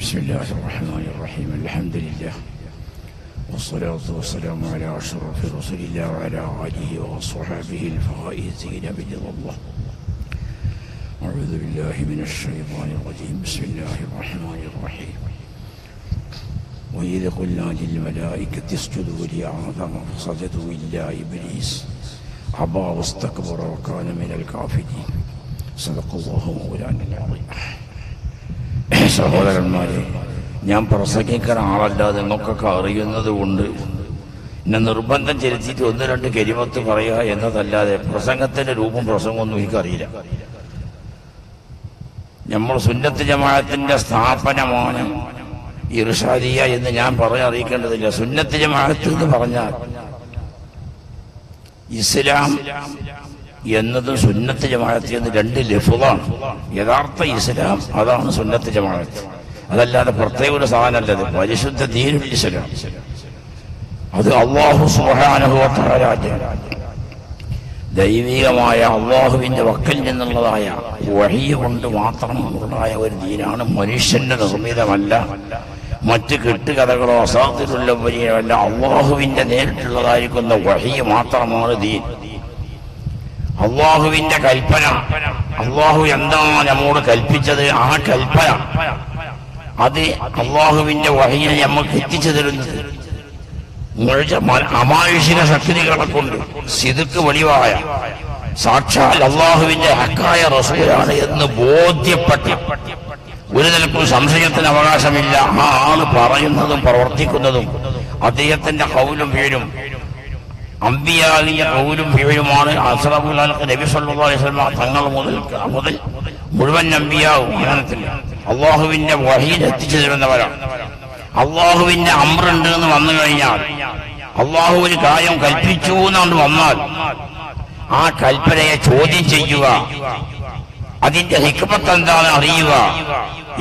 بسم الله الرحمن الرحيم. الحمد لله والصلاة والسلام على أشرف رسول الله وعلى آله وصحبه الفائزين برضا الله. أعوذ بالله من الشيطان الرجيم. بسم الله الرحمن الرحيم. وإذ قلنا للملائكة اسجدوا لآدم فسجدوا إلا إبليس أبى واستكبر وكان من الكافرين. صدق الله مولانا العظيم. സഹോദരന്മാരെ, ഞാൻ പ്രസംഗിക്കാൻ ആളല്ലാതെ നിങ്ങൾക്കൊക്കെ അറിയുന്നത് കൊണ്ട് എന്നെ നിർബന്ധം ചെലുത്തിയിട്ട് ഒന്ന് രണ്ട് കരിമത്ത് പറയുക എന്നതല്ലാതെ പ്രസംഗത്തിൻ്റെ രൂപം പ്രസംഗമൊന്നും എനിക്കറിയില്ല. നമ്മൾ സുന്നത്ത് ജമാഅത്തിൻ്റെ സ്ഥാപനമാണ് ഇർഷാദിയ എന്ന് ഞാൻ പറഞ്ഞറിയിക്കേണ്ടതില്ല. സുന്നത്ത് ജമാഅത്ത് എന്ന് പറഞ്ഞാൽ ഇസ്ലാം എന്നതും സുന്നത്ത് ജമാഅത്ത് എന്ന് രണ്ട് ലഫ്ളാണ്. യഥാർത്ഥ ഇസ്ലാം അതാണ് സുന്നത്ത് ജമാഅത്ത്, അതല്ലാതെ പ്രത്യേക ഒരു സാധനമല്ലത്. പരിശുദ്ധ ദീനുൽ ഇസ്ലാം അത് അല്ലാഹു സുബ്ഹാനഹു വ തആല ദൈവികമായ അല്ലാഹുവിൻ്റെ വക്കൽ നിന്നുള്ളതായ വഹ്യ് കൊണ്ട് മാത്രം ഉണ്ടായ ഒരു ദീനാണ്. മനുഷ്യൻ്റെ നിർമ്മിതമല്ല, മറ്റ് കെട്ടുകഥകളോ അസാത്തിലുള്ള വരികയല്ല. അല്ലാഹുവിൻ്റെ നേരിട്ടുള്ളതായിരിക്കുന്ന വഹ്യ് മാത്രമാണ് ദീൻ. അള്ളാഹുവിന്റെ കൽപ്പന, അള്ളാഹു എന്താണ് നമ്മോട് കൽപ്പിച്ചത്, ആ കൽപ്പന അത് അള്ളാഹുവിന്റെ വഹ്യിനെ നമുക്ക് എത്തിച്ചു തരുന്നത് അമാനുഷിക ശക്തികളെ കൊണ്ട് സിദ്ക്ക് വെളിവായ സാക്ഷാൽ അള്ളാഹുവിന്റെ ഹക്കായ റസൂലാണ് എന്ന് ബോധ്യപ്പെട്ട ഒരു നിലക്കും സംശയത്തിന് അവകാശമില്ല. ആ ആള് പറയുന്നതും പ്രവർത്തിക്കുന്നതും അദ്ദേഹത്തിന്റെ കൗലും വീഴും അമ്പിയാകിയ കൗലും ഭീഴുമാണ്. അസ്റബുൽ ഹൽഖ് നബി സല്ലല്ലാഹു അലൈഹി വസല്ലം തങ്ങൾ മുതൽ മുഴുവൻ അമ്പിയാവും അങ്ങനത്തിൽ അള്ളാഹുവിന്റെ വഹീൽ എത്തിച്ചു തരുന്നവരാണ്. അള്ളാഹുവിന്റെ അമ്രുണ്ട് എന്ന് വന്നു കഴിഞ്ഞാൽ, അള്ളാഹു ഒരു കാര്യം കൽപ്പിച്ചു എന്നുകൊണ്ട് വന്നാൽ ആ കൽപ്പനയെ ചോദ്യം ചെയ്യുക, അതിന്റെ ഹിക്മത്ത് എന്താണ് അറിയുക,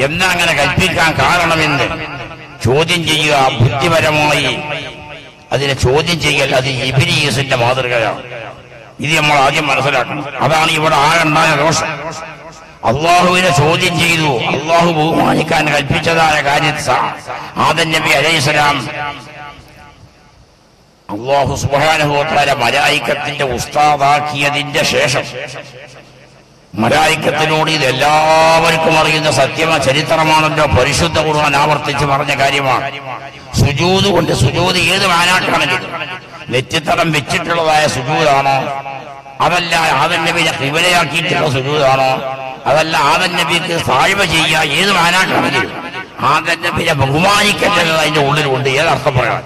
എന്താ അങ്ങനെ കൽപ്പിക്കാൻ കാരണമെന്ന് ചോദ്യം ചെയ്യുക. ബുദ്ധിപരമായി അതിനെ ചോദ്യം ചെയ്യൽ അത് ഇബ്ലീസിന്റെ മാതൃകയാണ്. ഇത് നമ്മൾ ആദ്യം മനസ്സിലാക്കണം. അതാണ് ഇവിടെ ആകണ്ടായ ദോഷം. അള്ളാഹുവിനെ ചോദ്യം ചെയ്തു. അള്ളാഹു ബഹുമാനിക്കാൻ കൽപ്പിച്ചതായ കാര്യത്തിൽ ആദം നബി അലൈഹിസ്സലാം അള്ളാഹു സുബ്ഹാനഹു വ തആല മലായിക്കത്തിന്റെ ഉസ്താദാക്കിയതിന്റെ ശേഷം മലായിക്കത്തിനോട് ഇത് എല്ലാവർക്കും അറിയുന്ന സത്യമ ചരിത്രമാണല്ലോ. പരിശുദ്ധ ഖുർആൻ ആവർത്തിച്ച് പറഞ്ഞ കാര്യമാണ്. സുജൂദ് കൊണ്ട്, സുജൂദ് ഏത് വാനാട്ടാണെങ്കിലും നെറ്റിത്തടം വെച്ചിട്ടുള്ളതായ സുജൂദാണോ, അതല്ല ആദം നബിയെ കിബലയാക്കിയിട്ടുള്ള സുജൂദാണോ, അതല്ല ആദം നബിക്ക് സാഴ്വ ചെയ്യുക, ഏത് വാനാട്ടാണെങ്കിലും ആദം നബിയെ ബഹുമാനിക്കൽ അതിന്റെ ഉള്ളിലുണ്ട്. ഏതർത്ഥപ്പെടാൻ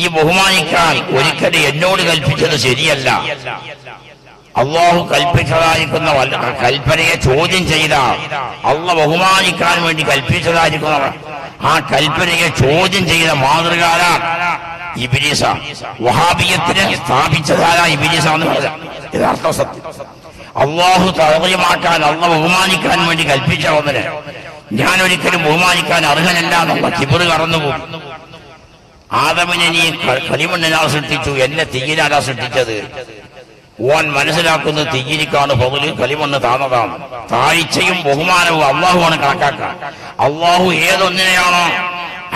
ഈ ബഹുമാനിക്കാൻ ഒരിക്കലും എന്നോട് കൽപ്പിച്ചത് ശരിയല്ല, അള്ളാഹു കൽപ്പിച്ചതായിരിക്കുന്ന കൽപ്പനയെ ചോദ്യം ചെയ്ത അള്ള ബഹുമാനിക്കാൻ വേണ്ടി കൽപ്പിച്ചതായിരിക്കുന്നവർ ആ കൽപ്പനയെ ചോദ്യം ചെയ്ത മാതൃകാല ഇബ്ലീസ. വഹാബിയത്തിനെ സ്ഥാപിച്ചതാല ഇബ്ലീസ എന്ന് പറഞ്ഞ യഥാർത്ഥ സത്യം അള്ളാഹു തഴയമാക്കാൻ, അള്ള ബഹുമാനിക്കാൻ വേണ്ടി കൽപ്പിച്ച ഒന്നിനെ ഞാൻ ഒരിക്കലും ബഹുമാനിക്കാൻ അർഹനല്ല എന്നുള്ള കിബർ കടന്നുപോകും. ആദമിനെ നീ കളിമണ്ണിനാ സൃഷ്ടിച്ചു, എന്നെ തീയിലാലാ സൃഷ്ടിച്ചത്. ഓൻ മനസ്സിലാക്കുന്നത് തീയിരിക്കാണ് പകല്, കളിമണ്ണ് താന്നതാണ്. താഴ്ചയും ബഹുമാനവും അള്ളാഹുവാണ് കണക്കാക്കുക. അള്ളാഹു ഏതൊന്നിനെയാണോ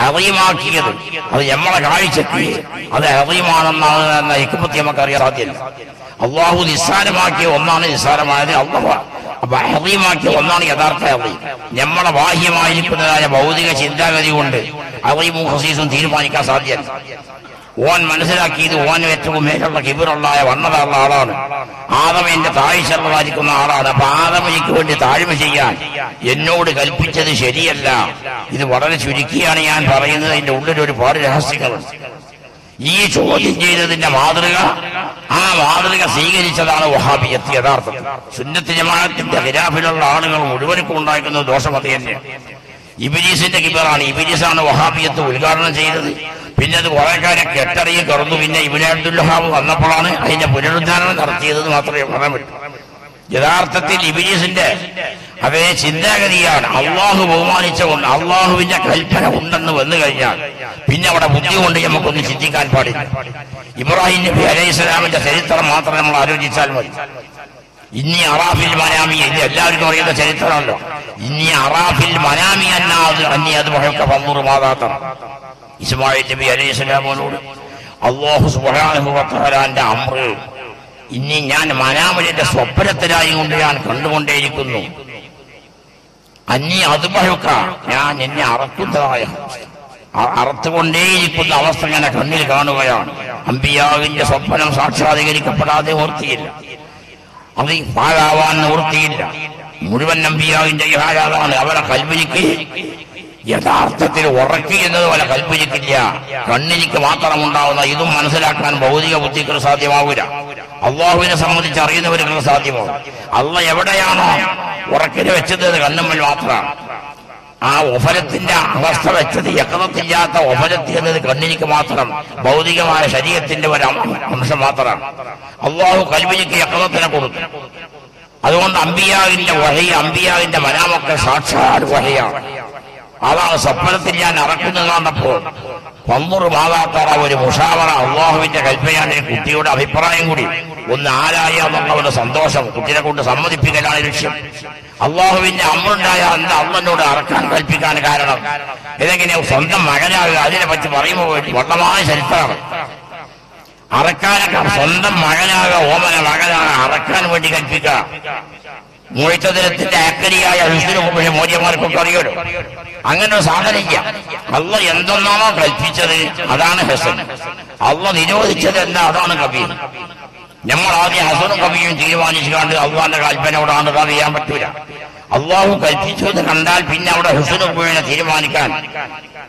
അറിയമാക്കിയത് അത് നമ്മളെ കാഴ്ചക്ക് അത് അറിയുമാണെന്നാണ് എന്ന ഹിക്മത്ത് നമുക്കറിയാൻ സാധ്യമല്ല. അള്ളാഹു നിസ്സാരമാക്കിയ ഒന്നാണ് നിസ്സാരമായത്, അള്ളാഹു അറിയമാക്കിയ ഒന്നാണ് യഥാർത്ഥ അറിയും. നമ്മളെ ബാഹ്യമായിരിക്കുന്നതായ ഭൗതിക ചിന്താഗതി കൊണ്ട് അറിയും ഹസീസും തീരുമാനിക്കാൻ സാധ്യമല്ല. ഓൻ മനസ്സിലാക്കിയത് ഓൻ ഏറ്റവും മേലുള്ള കിബിറുള്ളായ വണ്ണതാറുള്ള ആളാണ്, ആദമന്റെ താഴ്ചയുള്ളതായിരിക്കുന്ന ആളാണ്. അപ്പൊ ആദമനിക്ക് വേണ്ടി താഴ്മ ചെയ്യാൻ എന്നോട് കൽപ്പിച്ചത് ശരിയല്ല. ഇത് വളരെ ചുരുക്കിയാണ് ഞാൻ പറയുന്നത്. അതിന്റെ ഉള്ളിലൊരു പാട് രഹസ്യങ്ങളുണ്ട്. ഈ ചോദ്യം ചെയ്തതിന്റെ മാതൃക, ആ മാതൃക സ്വീകരിച്ചതാണ് വഹാബിയത്ത്. യഥാർത്ഥത്തിൽ സുന്നത്ത് ജമാഅത്തിന്റെ ഖിലാഫിലുള്ള ആളുകൾ മുഴുവനും ഉണ്ടാക്കുന്ന ദോഷം അത് തന്നെ. ഇബ്ലീസിന്റെ കിബറാണ്. ഇബ്ലീസാണ് വഹാബിയത്ത് ഉദ്ഘാടനം ചെയ്തത്. പിന്നെ അത് കുറെ കാര്യം കെട്ടറിയെ തുറന്നു. പിന്നെ ഇബ്നു അബ്ദുൽ വഹാബ് വന്നപ്പോഴാണ് അതിന്റെ പുനരുദ്ധാരണം നടത്തിയതെന്ന് മാത്രമേ പറയാൻ പറ്റൂ. യഥാർത്ഥത്തിൽ ഇബ്ലീസിന്റെ അതേ ചിന്താഗതിയാണ്. അള്ളാഹു ബഹുമാനിച്ചുകൊണ്ട് അള്ളാഹുവിന്റെ കൽപ്പന ഉണ്ടെന്ന് വന്നു കഴിഞ്ഞാൽ പിന്നെ അവിടെ ബുദ്ധി കൊണ്ട് നമുക്കൊന്നും ചിന്തിക്കാൻ പാടില്ല. ഇബ്രാഹിം നബി അലൈഹിസ്സലാമിന്റെ ചരിത്രം മാത്രം നമ്മൾ ആലോചിച്ചാൽ മതി. إني أرى في المنام أني أذبحك فانظر ماذا ترى. إسماعيل النبي عليه السلام قال الله سبحانه وتعالى عند أمره إني نان منام لدى سوبرة رايون لان كندون ديري كنون أني أذبحك نان إني أردت رايح أردت كنديري كنون أوصلنا نكمل كانوا بيان أنبياء إنجس سوبرة ساتشا ديري كبرات ورثيل أذي فاعلان ورثيل مريبا نبياء إنجس فاعلان أبلا قلبك യഥാർത്ഥത്തിൽ ഉറക്കി എന്നതുപോലെ കൽപ്പിച്ചിട്ടില്ല. കണ്ണിനിക്ക് മാത്രം ഉണ്ടാവുന്ന ഇതും മനസ്സിലാക്കാൻ ഭൗതിക ബുദ്ധിക്ക് സാധ്യമാവില്ല. അള്ളാഹുവിനെ സംബന്ധിച്ച് അറിയുന്നവർക്ക് സാധ്യമാവും. അള്ള എവിടെയാണോ ഉറക്കിന് വെച്ചത് കണ്ണുമ്പിൽ മാത്രമാണ്. ആ ഒഫലത്തിന്റെ അവസ്ഥ വെച്ചത് യക്കനത്തില്ലാത്ത ഒഫലത്തി എന്നത് കണ്ണിനിക്ക് മാത്രം ഭൗതികമായ ശരീരത്തിന്റെ ഒരു അംശം മാത്രമാണ്. അള്ളാഹു കൽപ്പിച്ചിക്ക് യക്കനത്തിനെ കൊടുത്തു. അതുകൊണ്ട് അമ്പിയാവിന്റെ വഹി, അമ്പിയാവിന്റെ മനാമൊക്കെ സാക്ഷാൽ വഹിയാണ്. അതാണ് സ്വപ്നത്തിൽ ഞാൻ അറക്കുന്നത് വന്നപ്പോൾ പന്തുറു മാതാത്തറ ഒരു മുഷാവറ, അള്ളാഹുവിന്റെ കൽപ്പനയാണ്. കുട്ടിയുടെ അഭിപ്രായം കൂടി ഒന്ന് ആരായാന്നുള്ള ഒരു സന്തോഷം, കുട്ടിയെ കൊണ്ട് സമ്മതിപ്പിക്കലാണ് ലക്ഷ്യം. അള്ളാഹുവിന്റെ അമ്മുണ്ടായ എന്താ അമ്മനോട് അറക്കാൻ കൽപ്പിക്കാൻ കാരണം? ഇതെങ്ങനെ സ്വന്തം മകനാവുക? അതിനെപ്പറ്റി പറയുമ്പോൾ വട്ടമായ ചരിത്രമാണ്. അറക്കാനൊക്കെ സ്വന്തം മകനാവുക, ഓമന മകനാണ് അറക്കാൻ വേണ്ടി കൽപ്പിക്കുക. മുഴത്തതിരത്തിന്റെ ആക്കരിയായ വിഷ്ണു മോചിയന്മാർക്കൊക്കെ അറിയുള്ളൂ. അങ്ങനെ സാധനിക്ക അള്ള എന്തെന്നാണോ കൽപ്പിച്ചത് അതാണ് ഹസൻ. അള്ള നിരോധിച്ചത് എന്താ അതാണ് കബീർ. നമ്മൾ ആദ്യം ഹസനും കബീയും തീരുമാനിച്ചു കണ്ട് അള്ളാന്റെ കൽപ്പനയോടാണെന്ന് അറിയാൻ പറ്റൂല. അള്ളാഹു കൽപ്പിച്ചു എന്ന് കണ്ടാൽ പിന്നെ അവിടെ ഹസനും കബീനെ തീരുമാനിക്കാൻ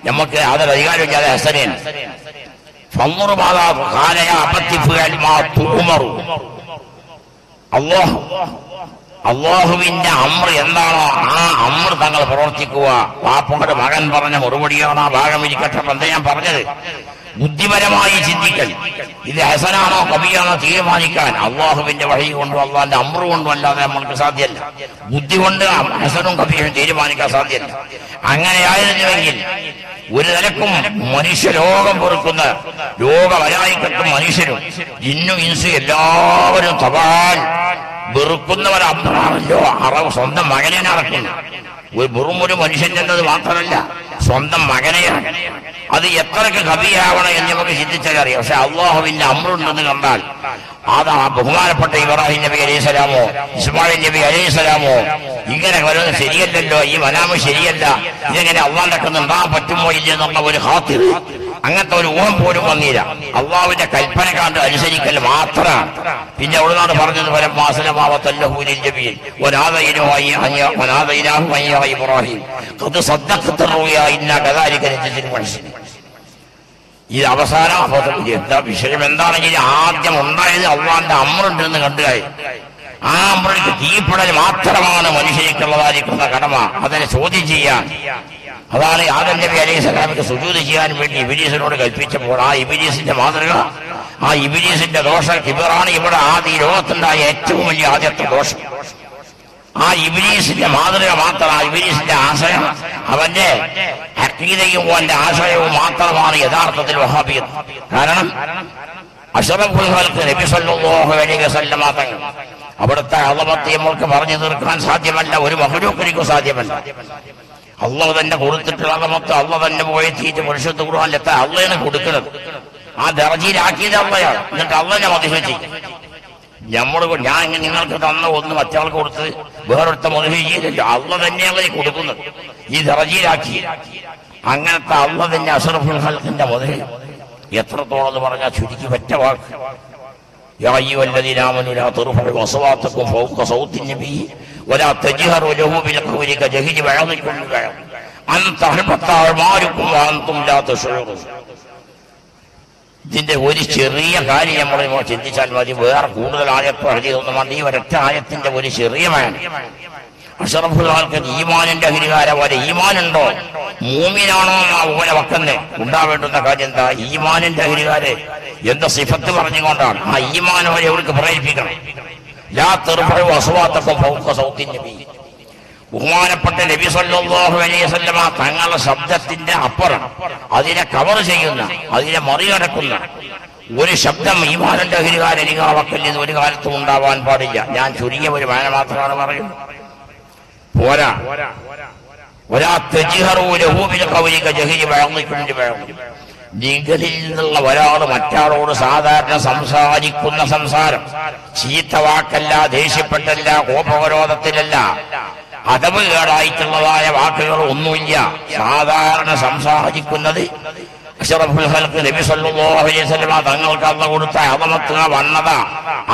നമുക്ക് അതൊരു അധികാരമില്ലാതെ ഹസനേന് ഫന്നൂറ് മാതാവ് കാലയ അപത്തിപ്പുകാൽ മാ തൂമറു. അള്ളാഹു അള്ളാഹുവിന്റെ അമ്ര എന്താണോ ആ അമ്ര തങ്ങൾ പ്രവർത്തിക്കുക. വാപ്പയുടെ മകൻ പറഞ്ഞ മറുപടിയാണ് ആ ഭാഗമിരിക്കട്ടെ. എന്താ ഞാൻ പറഞ്ഞത്? ബുദ്ധിപരമായി ചിന്തിക്കൽ. ഇത് ഹസനാണോ കബീറാണോ തീരുമാനിക്കാൻ അള്ളാഹുവിന്റെ വഴി കൊണ്ടും അള്ളാന്റെ അമ്ര കൊണ്ടും അല്ലാതെ നമ്മൾക്ക് സാധ്യമല്ല. ബുദ്ധി കൊണ്ട് ഹസനും കബീറും തീരുമാനിക്കാൻ സാധ്യമല്ല. അങ്ങനെയായിരുന്നുവെങ്കിൽ ഒരു നിലക്കും മനുഷ്യലോകം പൊറുക്കുന്ന ലോകവലായിക്കത്തും മനുഷ്യരും ഇന്നും ഇൻസും എല്ലാവരും തപാൽ വെറുക്കുന്നവരെ അമ്രല്ലോ. അറവ് സ്വന്തം മകനെ അറക്കുന്നു. ഒരു വെറും ഒരു മനുഷ്യൻ എന്നത് മാത്രമല്ല, സ്വന്തം മകനെയാണ്. അത് എത്രക്ക് കബീറാവണം എന്ന് നമുക്ക് ചിന്തിച്ചറിയാം. പക്ഷെ അള്ളാഹുവിന്റെ അമ്രുണ്ടെന്ന് കണ്ടാൽ അത് ആ ബഹുമാനപ്പെട്ട ഇബ്രാഹിം നബി അലൈഹിസ്സലാമോ ഇസ്മായിൽ നബി അലൈഹിസ്സലാമോ ഇങ്ങനെ വരുന്നത് ശരിയല്ലല്ലോ, ഈ മനാമ് ശരിയല്ല, ഇതെങ്ങനെ അള്ളാന്റെ ഒക്കെ ഉണ്ടാകാൻ പറ്റുമോ ഇല്ലെന്നുള്ള ഒരു ഖാതിർ, അങ്ങനത്തെ ഒരു ഊഹം പോലും വന്നില്ല. അള്ളാഹുവിന്റെ കൽപ്പന കണ്ട് അനുസരിക്കൽ മാത്രമാണ്. പിന്നെ അവിടുന്നാണ് പറഞ്ഞത് വരം മാസലമാവത്തല്ലഹൂലിൻ നബിയിൽ ഇബ്രാഹിം അത് സദ്ദഖ്തറിയായിരിക്കും മനുഷ്യന്. ഇത് അവസാനം എന്താ വിഷയം എന്താണെങ്കിൽ ആദ്യം ഉണ്ടായത് അള്ളാന്റെ അമ്രുണ്ടെന്ന് കണ്ടുകായി. ആ അമ്രക്ക് തീപ്പെടൽ മാത്രമാണ് മനുഷ്യർക്കുള്ളതായിരിക്കുന്ന കടമ. അതിനെ ചോദ്യം ചെയ്യാൻ അതാണ് ആദം നബി അലൈഹിസ്സലാമിക്ക് സുജൂദ് ചെയ്യാൻ വേണ്ടി ഇബ്ലീസിനോട് കൽപ്പിച്ചപ്പോൾ ആ ഇബ്ലീസിന്റെ മാതൃക, ആ ഇബ്ലീസിന്റെ ദോഷം കിബറാണ്. ഇവിടെ ആദ്യ ലോകത്തുണ്ടായ ഏറ്റവും വലിയ ആദ്യത്തെ ദോഷം ആ ഇബ്ലീസിന്റെ മാതൃക മാത്രം. ആ ഇബ്ലീസിന്റെ ആശയം, അവന്റെ അഖീദയും അവന്റെ ആശയവും മാത്രമാണ് യഥാർത്ഥത്തിൽ വഹാബിയത്ത്. കാരണം അശ്റഫുൽ ഖൽഖ് നബി സല്ലല്ലാഹു അലൈഹി വസല്ലം തങ്ങൾ അവിടുത്തെ അളവത്തെ നമ്മൾക്ക് പറഞ്ഞു തീർക്കാൻ സാധ്യമല്ല, ഒരു മഹ്ലൂക്കിനും സാധ്യമല്ല. അള്ളാഹു തന്നെ കൊടുത്തിട്ടുള്ള മൊത്തം അള്ളാഹു തന്നെ പോയി തീറ്റ പരിശുദ്ധ ഖുർആനിലെത്താ അള്ളാഹുവിനെ കൊടുക്കുന്നത്. ആ ദർജയിലാക്കിയത് അള്ളാഹുവാണ്. എന്നിട്ട് അള്ളാഹുവിനെ മദ്ഹിച്ച് നമ്മൾ ഞാൻ നിങ്ങൾക്ക് തന്ന ഒന്ന് മറ്റവർക്ക് കൊടുത്ത് വേറൊരുത്ത മദ്ഹിച്ച് അള്ളാഹു തന്നെയാണ് കൊടുക്കുന്നത്. ഈ ദർജയിലാക്കി അങ്ങനത്തെ അള്ളാഹു തന്നെ അഷ്റഫുൽ ഖൽഖിന്റെ മദ്ഹ് എത്രത്തോളം എന്ന് പറഞ്ഞാൽ ചുരുക്കി പറ്റ വാക്ക്. يا أيها الذين آمنوا لا ترفعوا أصواتكم فوق صوت النبي ولا تجهروا له بالقول كجهر بعضكم لبعض أن تحبط أعمالكم وأنتم لا تشعرون. ഇതിന്റെ ഒരു ചെറിയ കാര്യം നമ്മൾ ചിന്തിച്ചാൽ മതി. വേറെ കൂടുതൽ ആയത്ത് എഴുതിയതൊന്നും മതി. ഒരൊറ്റ ആയത്തിന്റെ ഒരു ചെറിയ മകൻ അഷറഫുൽ ആൾക്ക് ഈമാനിന്റെ അഹങ്കാരം വരെ ഈമാനുണ്ടോ മൂമിനാണോ ഓല വക്കന്നെ ഉണ്ടാവേണ്ടുന്ന കാര്യം എന്താ? ഈമാനിന്റെ അഹങ്കാരെ എന്റെ സിഫത്ത് പറഞ്ഞുകൊണ്ടാണ്. ആ ഈമാൻ അവരെ അവർക്ക് പ്രേരിപ്പിക്കണം. ലാ തർഫഉ അസ്വാതകും ഫൗഖ സൗതി നബി. ബഹുമാനപ്പെട്ട നബി സല്ലല്ലാഹു അലൈഹി വസല്ലമ തങ്ങളുടെ ശബ്ദത്തിന്റെ അപ്പുറം അതിനെ കവർ ചെയ്യുന്ന, അതിനെ മറികടക്കുന്ന ഒരു ശബ്ദം ഈമാനിന്റെ അഹരികാരനികാവക്കല്ലെന്ന് ഒരു കാലത്തും ഉണ്ടാവാൻ പാടില്ല. ഞാൻ ചുരുങ്ങിയ ഒരു വായന മാത്രമാണ് പറയുന്നത്. പോരാ നിങ്ങളിൽ നിന്നുള്ള ഒരാൾ മറ്റാളോട് സാധാരണ സംസാരിക്കുന്ന സംസാരം, ചീത്തവാക്കല്ല, ദേഷ്യപ്പെട്ടല്ല, കോപവരോധത്തിലല്ല, അതവ് കേടായിട്ടുള്ളതായ വാക്കുകൾ ഒന്നുമില്ല. സാധാരണ സംസാരിക്കുന്നത് അഷ്റഫുൽ ഖൽഖ് നബി സല്ലല്ലാഹു അലൈഹി വസല്ലം തങ്ങൾക്ക് അല്ലാഹു കൊടുത്ത അദമത്തുക വന്നത,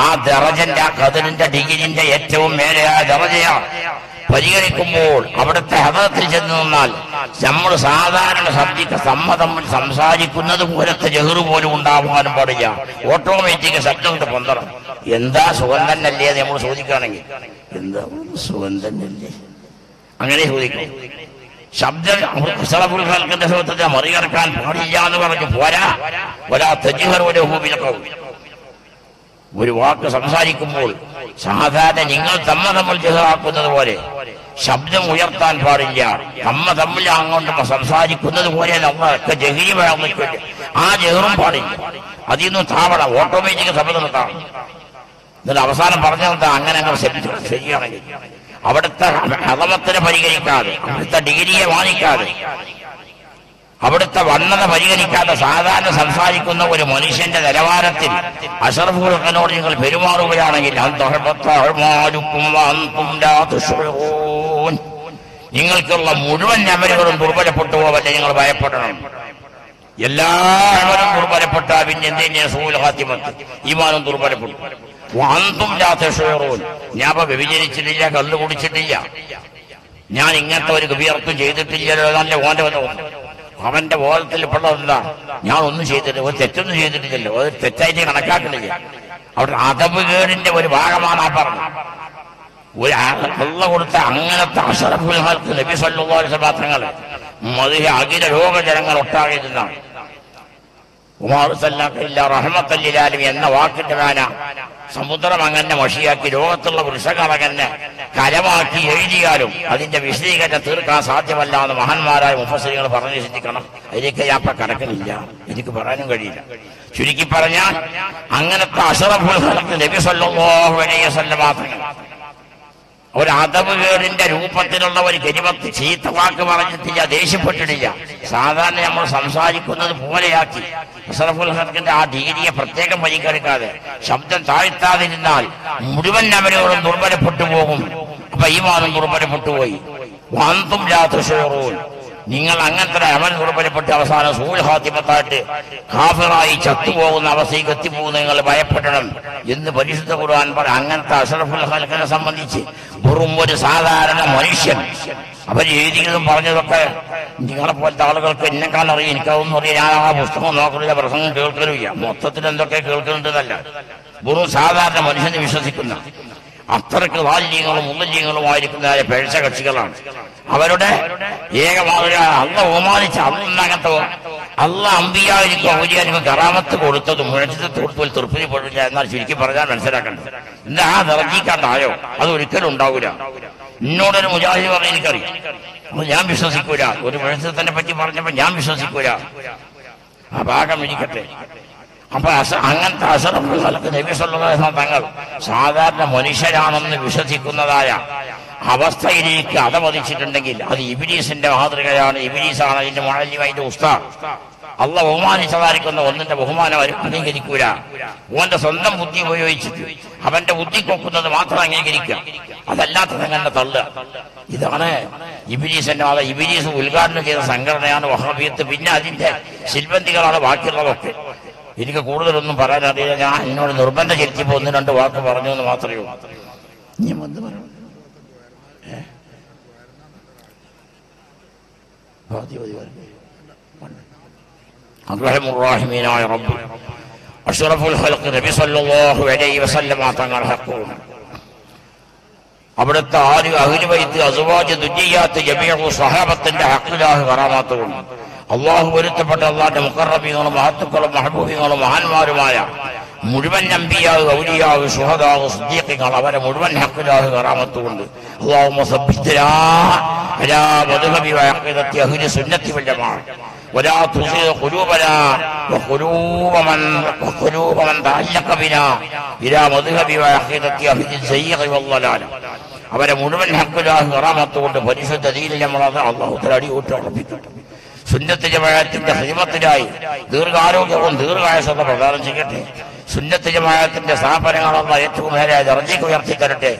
ആ ദറജന്റെ, ആ ഖദറിന്റെ, ഡിഗ്രിന്റെ ഏറ്റവും മേലെയായ ദറജയാണ് പരിഗണിക്കുമ്പോൾ അവിടുത്തെ ഹദറത്തിൽ ചെന്ന് നിന്നാൽ നമ്മൾ സാധാരണ ശബ്ദിക്ക് സമ്മതം സംസാരിക്കുന്നത് പോലത്തെ ജഹ്റ് പോലും ഉണ്ടാവാനും പാടില്ല. ഓട്ടോമാറ്റിക് ശബ്ദം കൊണ്ട് പന്തണം. എന്താ സുഖം തന്നല്ലേ എന്ന് നമ്മൾ ചോദിക്കുകയാണെങ്കിൽ എന്താ സുഖം തന്നല്ലേ അങ്ങനെ ചോദിക്കണം. ശബ്ദം അഷ്റഫുൽ ഖൽഖിന്റെ ശബ്ദത്തെ മറികടക്കാൻ പാടില്ല എന്ന് പറഞ്ഞു. പോരാ ഒരു വാക്ക് സംസാരിക്കുമ്പോൾ സാധാരണ നിങ്ങൾ തമ്മിൽ ജഹറാക്കുന്നത് പോലെ ശബ്ദം ഉയർത്താൻ പാടില്ല. തമ്മിൽ അങ്ങോട്ട് സംസാരിക്കുന്നത് പോലെ നമ്മളൊക്കെ ജഹരി വേണമെന്നിട്ടുണ്ട്. ആ ജഹറും പാടില്ല. അതിൽ നിന്നും താവണം. ഓട്ടോമാറ്റിക് ശബ്ദം താവും. എന്നിട്ട് അവസാനം പറഞ്ഞെന്താ, അങ്ങനെ അങ്ങനെ ശ്രമിച്ചോളൂ. ശരിയാണെങ്കിൽ അവിടുത്തെ അദമത്തിനെ പരിഗണിക്കാതെ, അവിടുത്തെ ഡിഗ്രിയെ മാനിക്കാതെ, അവിടുത്തെ വണ്ണത പരിഗണിക്കാതെ സാധാരണ സംസാരിക്കുന്ന ഒരു മനുഷ്യന്റെ നിലവാരത്തിൽ അഷ്റഫുൽ ഖൽഖിനോട് നിങ്ങൾ പെരുമാറുകയാണെങ്കിൽ നിങ്ങൾക്കുള്ള മുഴുവൻ അമലുകളും ദുർബലപ്പെട്ടു പോവല്ലേ നിങ്ങൾ ഭയപ്പെടണം. എല്ലാ അമലും ദുർബലപ്പെട്ട പിന്നെ എന്തിന്റെ സൂൽ ഖാതിമത്ത്, ഈമാനും ദുർബലപ്പെട്ടു. ഞാൻ വ്യഭിചരിച്ചിട്ടില്ല, കള്ളു കുടിച്ചിട്ടില്ല, ഞാൻ ഇങ്ങനത്തെ ഒരു കബീർത്തും ചെയ്തിട്ടില്ലല്ലോ. നല്ല ഓന്റെ വന്നു അവന്റെ ബോധത്തിൽ പെടുന്നതാ, ഞാൻ ഒന്നും ചെയ്തിട്ടില്ല, ഒരു തെറ്റൊന്നും ചെയ്തിട്ടില്ലല്ലോ, അത് തെറ്റായിട്ട് കണക്കാക്കുന്നില്ല. അവിടെ അദബ് കേടിന്റെ ഒരു ഭാഗമാണ് ആ പറഞ്ഞത്. ഒരു അള്ള കൊടുത്ത അങ്ങനത്തെ അഷ്റഫുൽ ഖൽഖ് നബി സല്ലല്ലാഹു അലൈഹി വസല്ലം തങ്ങൾ മദ്ഹ അഖില ലോക ജനങ്ങൾ ഒട്ടാകെ ഇരുന്നാണ്. എന്ന വാക്കിന്റെ കാന സമുദ്രം അങ്ങനെ മഷിയാക്കി ലോകത്തുള്ള വൃക്ഷകൾ അങ്ങനെ കരമാക്കി എഴുതിയാലും അതിന്റെ വിശദീകരണം തീർക്കാൻ സാധ്യമല്ല എന്ന് മഹാന്മാരായ മുഫസ്സിറുകൾ പറഞ്ഞു ശ്രദ്ധിക്കണം. അതിലേക്ക് യാത്ര കടക്കുന്നില്ല, എനിക്ക് പറയാനും കഴിയില്ല. ചുരുക്കി പറഞ്ഞാൽ അങ്ങനത്തെ അഷ്റഫുൽ ഖൽഖ് നബി സല്ലല്ലാഹു അലൈഹി വസല്ലം മാത്രങ്ങൾ ഒരു അദബ് കേടിന്റെ രൂപത്തിലുള്ള ഒരു കരിമത്ത്, ചീത്ത വാക്ക് പറഞ്ഞിട്ടില്ല, ദേഷ്യപ്പെട്ടിട്ടില്ല, സാധാരണ നമ്മൾ സംസാരിക്കുന്നത് പോലെയാക്കി അഷ്റഫുൽ ഖൽഖിന്റെ ആ ഡിഗ്രിയെ പ്രത്യേകം പരിഗണിക്കാതെ ശബ്ദം താഴ്ത്താതിരുന്നാൽ മുഴുവൻ അവരോടും ദുർബലപ്പെട്ടു പോകും. അപ്പൊ ഈ വാദം ദുർബലപ്പെട്ടുപോയി. വാന്തും രാത്രിഷോറൂൽ നിങ്ങൾ അങ്ങനത്തെ അമൽ ദുർബലപ്പെട്ട് അവസാനം സൂൽ ഖാതിമത്തായിട്ട് ഖാഫിറായി ചത്തുപോകുന്ന അവസ്ഥയ്ക്ക് എത്തിപ്പോകുന്ന നിങ്ങൾ ഭയപ്പെടണം എന്ന് പരിശുദ്ധ ഖുർആൻ പറയും. അങ്ങനത്തെ അഷ്റഫുൽ ഖൽഖിനെ സംബന്ധിച്ച് വെറും ഒരു സാധാരണ മനുഷ്യൻ, അവർ എഴുതിയതും പറഞ്ഞതൊക്കെ നിങ്ങളെപ്പോലത്തെ ആളുകൾക്ക് എന്നെക്കാൾ അറിയാം, എനിക്കതൊന്നും അറിയാം. ഞാൻ ആ പുസ്തകം നോക്കലില്ല, പ്രസംഗം കേൾക്കലില്ല, മൊത്തത്തിൽ എന്തൊക്കെ കേൾക്കുന്നുണ്ടെന്നല്ല, വെറും സാധാരണ മനുഷ്യനെ വിശ്വസിക്കുന്ന അത്രയ്ക്ക് വാല്യങ്ങളും മുതല്യങ്ങളുമായിരിക്കുന്നതായ പേഴ്ച കക്ഷികളാണ്. അവരുടെ ഏകമാവുക അള്ള ഓമാനിച്ച അന്നകത്തോ അള്ള അമ്പിയായിരിക്കും ഔലിയായിരിക്കും കറാമത്ത് കൊടുത്തത് മുഴച്ചത്ത് കൊടുത്തു തൃപ്തിപ്പെടില്ല. എന്നാൽ ചുരുക്കി പറഞ്ഞാൽ മനസ്സിലാക്കണ്ട, എന്താ ആ നിറഞ്ഞിക്കാണ്ടായോ? അതൊരിക്കലും ഉണ്ടാവില്ല. എന്നോടൊരു മുജാഹിദ് പറഞ്ഞാൽ എനിക്കറിയാം, അത് ഞാൻ വിശ്വസിക്കൂല. ഒരു മുഴച്ചത്തിനെ പറ്റി പറഞ്ഞപ്പോൾ ഞാൻ വിശ്വസിക്കൂല. ആ ഭാഗം ഇരിക്കട്ടെ. അപ്പൊ അങ്ങനത്തെ അഷ്റഫുൽ ഖൽഖ് നബി സല്ലല്ലാഹു അലൈഹി വസല്ലം തങ്ങൾ സാധാരണ മനുഷ്യരാണെന്ന് വിശ്വസിക്കുന്നതായ അവസ്ഥയിലേക്ക് അതമതിച്ചിട്ടുണ്ടെങ്കിൽ അത് ഇബ്ലീസിന്റെ മാതൃകയാണ്. ഇബ്ലീസാണ് അതിന്റെ മുഅല്ലിം, അതിന്റെ ഉസ്താദ്. അള്ളാഹ് ബഹുമാനിച്ചതായിരിക്കുന്ന ഒന്നിന്റെ ബഹുമാനം അവർ അംഗീകരിക്കൂല. ഓന്റെ സ്വന്തം ബുദ്ധി ഉപയോഗിച്ചിട്ട് അവന്റെ ബുദ്ധി കൊക്കുന്നത് മാത്രം അംഗീകരിക്കുക, അതല്ലാത്തത് അങ്ങനെ തള്ളുക. ഇതാണ് ഇബ്ലീസിന്റെ വാദം. ഇബ്ലീസ് ഉദ്ഘാടനം ചെയ്ത സംഘടനയാണ് വഹ്ഹാബിയത്ത്. പിന്നെ അതിന്റെ ശിൽബന്ധികളാണ് ബാക്കിയുള്ളതൊക്കെ. എനിക്ക് കൂടുതലൊന്നും പറയാനറിയില്ല. ഞാൻ എന്നോട് നിർബന്ധം ചെലുത്തിപ്പോ ഒന്ന് രണ്ട് വാക്ക് പറഞ്ഞു എന്ന് മാത്രമേ ഉള്ളൂ. അർഹമുർറഹീമീനായ റബ്ബ് അഷ്റഫുൽ ഖൽഖ് നബി സല്ലല്ലാഹു അലൈഹി വസല്ലം തങ്ങൾ ഹഖൂണ് അവിടുത്തെ ആര് അഹ്ലു ബൈത്ത് അസ്വാജ് ദുജ്ജിയാത്ത് ജമീഉ സ്വഹാബത്തിന്റെ ഹഖുലാഹ് കറാമാത്തും അള്ളാഹു ഒരുത്തപ്പെട്ട അള്ളാഹുവിന്റെ മുഖറബികളും മഹത്തുക്കളും മഹബൂബികളും മഹാന്മാരുമായ മുഴുവൻ നമ്പിയാവ് ഔലിയാവ് സുഹദാവ് സിദ്ദീഖുകൾ അവരെ മുഴുവൻ ഹഖുലാഹ് കറാമത്തുകൊണ്ട് അള്ളാഹു ولا تزغ قلوبنا وقلوب من تعلق بنا إلى مذهب وحقيقة في الزيغ والضلال. അവരെ മുഴുവൻ ഹറാമാത്തുകൊണ്ട് പരിശുദ്ധ ദീനിലെ അല്ലാഹു തആല ഊട്ടിയുറപ്പിക്കട്ടെ. സുന്നത്ത് ജമാഅത്തിന്റെ ഹിദമത്തിനായി ദീർഘാരോഗ്യവും ദീർഘായുസ്സും പ്രദാനം ചെയ്യട്ടെ. സുന്നത്ത് ജമാഅത്തിന്റെ സ്ഥാപനങ്ങൾ അല്ലാഹു ഏറ്റവും മേലായ ദർജയ്ക്ക് ഉയർത്തി തരട്ടെ.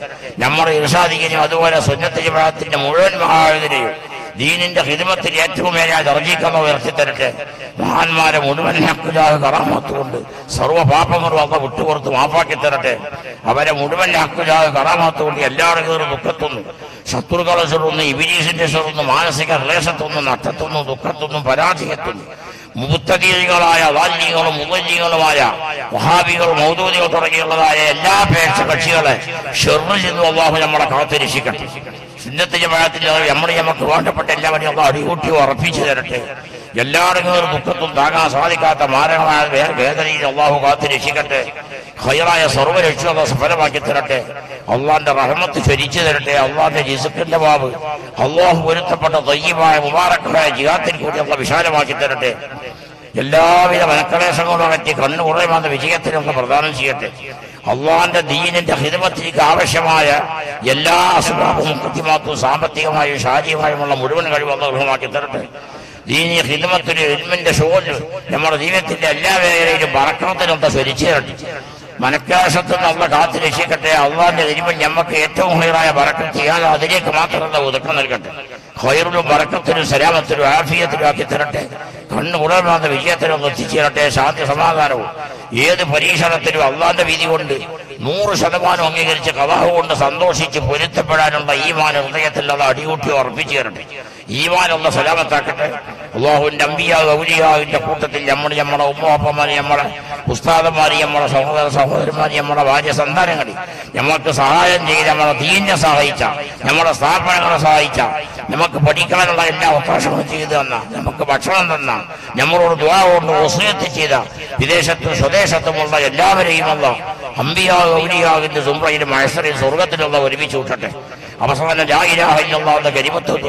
നമ്മുടെ ഇർഷാദിനെയും അതുപോലെ സുന്നത്ത് ജമാഅത്തിന്റെ മുഴുവൻ മഹാവിനെയും ദീനിന്റെ ഹിദമത്തിൽ ഏറ്റവും മേലായ ദർജയ്ക്ക് അല്ലാഹു ഉയർത്തി തരട്ടെ. മഹാന്മാരെ മുഴുവൻ ഹറാമാത്തുകൊണ്ട് സർവ്വ പാപങ്ങളും അല്ലാഹു വിട്ടുപുറത്ത് മാപ്പാക്കി തരട്ടെ. അവരെ മുഴുവൻ കറാമാത്തുകൊണ്ട് എല്ലാവരും ദുഃഖത്തൊന്നും ശത്രുക്കളെ ചൊല്ലുന്നു, ഇബിലീസിന്റെ ചൊല്ലുന്നു, മാനസിക ക്ലേശത്തൊന്നും നഷ്ടത്തൊന്നും ദുഃഖത്തൊന്നും പരാജയത്തൊന്നും മുബ്തദീകളായ വാല്യങ്ങളും മുബല്ലികളുമായ വഹാബികൾ മൗദൂദികൾ തുടങ്ങിയുള്ളതായ എല്ലാ പേക്ഷ കക്ഷികളെ ഷർറിൽ നിന്നും അല്ലാഹു നമ്മളെ കാത്തുരക്ഷിക്കട്ടെ. സുന്നത്ത് ജമാഅത്തിന്റെ നമ്മുടെ നമുക്ക് വേണ്ടപ്പെട്ട എല്ലാവരെയും അല്ലാഹു അടികൂട്ടി ഉറപ്പിച്ചു തരട്ടെ. എല്ലാവരും ദുഃഖത്തും താങ്ങാൻ സാധിക്കാത്ത മാരകമായ വേദനയിൽ അല്ലാഹു കാത്തുരക്ഷിക്കട്ടെ. ഖൈറായ സർവ്വരക്ഷ സഫലമാക്കി തരട്ടെ. അള്ളാന്റെ റഹ്മത്ത് ചൊരിച്ചു തരട്ടെ. അള്ളാന്റെ രിസ്ഖിന്റെ വാവ് അള്ളാഹു പൊരുത്തപ്പെട്ട തയ്യിബായ മുബാറക്കായ ജിഹാദിൽ കൂടി അള്ള വിശാലമാക്കി തരട്ടെ. എല്ലാവിധ മനക്കളേശങ്ങളും അകറ്റി കണ്ണു കുറയുമെന്ന വിജയത്തിനുള്ള പ്രദാനം ചെയ്യട്ടെ. അള്ളാന്റെ ദീനിന്റെ ഹിദമത്തിലേക്ക് ആവശ്യമായ എല്ലാ അസ്ബാബും കൃത്യമാക്കും സാമ്പത്തികമായും ശാരീരികമായുമുള്ള മുഴുവൻ കഴിവ് അള്ള ലഭ്യമാക്കി തരട്ടെ. ദീനി ഹിദമത്തിന് ഇൽമിന്റെ ഷോല് നമ്മുടെ ജീവിതത്തിന്റെ എല്ലാ മേഖലയിലും ബറക്കത്തിനൊക്കെ ചൊരിച്ചു തരട്ടെ. മനക്കാശത്ത് നമ്മൾ കാത്തു രക്ഷിക്കട്ടെ. അള്ളാന്റെ തിരുമൽ ഞമ്മക്ക് ഏറ്റവും ഹൈറായ ബറക്കത്ത് ചെയ്യാതെ അതിലേക്ക് മാത്രം ഒതുക്കം നൽകട്ടെ. ഹൈറിലും ബറക്കത്തിനും സലാമത്തിനും ആഫിയത്തിനും ആക്കി തരട്ടെ. കണ്ണു ഉടർന്ന വിജയത്തിനും എത്തിച്ചേരട്ടെ. ശാന്തി സമാധാനവും ഏത് പരീക്ഷണത്തിനും അള്ളാന്റെ വിധി കൊണ്ട് 100% അംഗീകരിച്ച് ഖളാഹു കൊണ്ട് സന്തോഷിച്ച് പൊരുത്തപ്പെടാനുള്ള ഈമാൻ ഹൃദയത്തിലുള്ള അടികൂട്ടി ഉറപ്പിച്ചു തരട്ടെ. ഈമാനുള്ള സലാമത്താക്കട്ടെ. അള്ളാഹുവിൻ്റെ അമ്പിയാവ് ഔലിയാവിൻ്റെ കൂട്ടത്തിൽ നമ്മൾ നമ്മുടെ ഉമ്മപ്പന്മാരെ, നമ്മളെ ഉസ്താദന്മാരെ, നമ്മളെ സഹോദര സഹോദരന്മാരെ, നമ്മുടെ ഭാര്യ സന്താനങ്ങളിൽ നമ്മൾക്ക് സഹായം ചെയ്ത് നമ്മളെ ദീനിനെ സഹായിച്ച, നമ്മുടെ സ്ഥാപനങ്ങളെ സഹായിച്ച, നമുക്ക് പഠിക്കാനുള്ള എല്ലാ അവകാശങ്ങളും ചെയ്തു തന്ന, നമുക്ക് ഭക്ഷണം തന്ന, നമ്മളോട് ദുആ കൊണ്ട് വസിയത്ത് ചെയ്ത, വിദേശത്തും സ്വദേശത്തുമുള്ള എല്ലാവരെയും അല്ലാഹു അമ്പിയാവ് ഔലിയാവിൻ്റെ സുംറയിൽ മഹ്ശറിൽ സ്വർഗത്തിലുള്ള ഒരുമിച്ച് വിട്ടട്ടെ. അവസാനം ലാ ഇലാഹ ഇല്ലല്ലാഹ് എന്ന കലിമത്തുൽ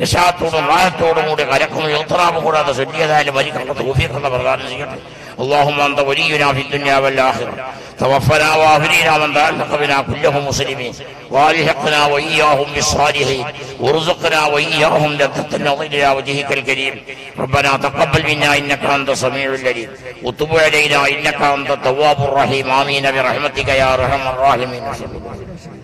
നിശാത്തോടും റാഹത്തോടും കൂടി കലക്കും യുത്രാപ് കൂടാതെ ചൊല്ലിയതായാലും വരിക്കുള്ള തൗഫീഖ് അല്ലാഹു പ്രദാനം ചെയ്യട്ടെ. اللهم أنت ولينا في الدنيا والآخرة، توفنا وأهلنا من تعلق بنا كلهم مسلمين، وألحقنا وإياهم بالصالحين، وارزقنا وإياهم لذة النظر إلى وجهك الكريم. ربنا تقبل منا إنك أنت السميع العليم، وتب علينا إنك أنت التواب الرحيم. آمين برحمتك يا أرحم الراحمين.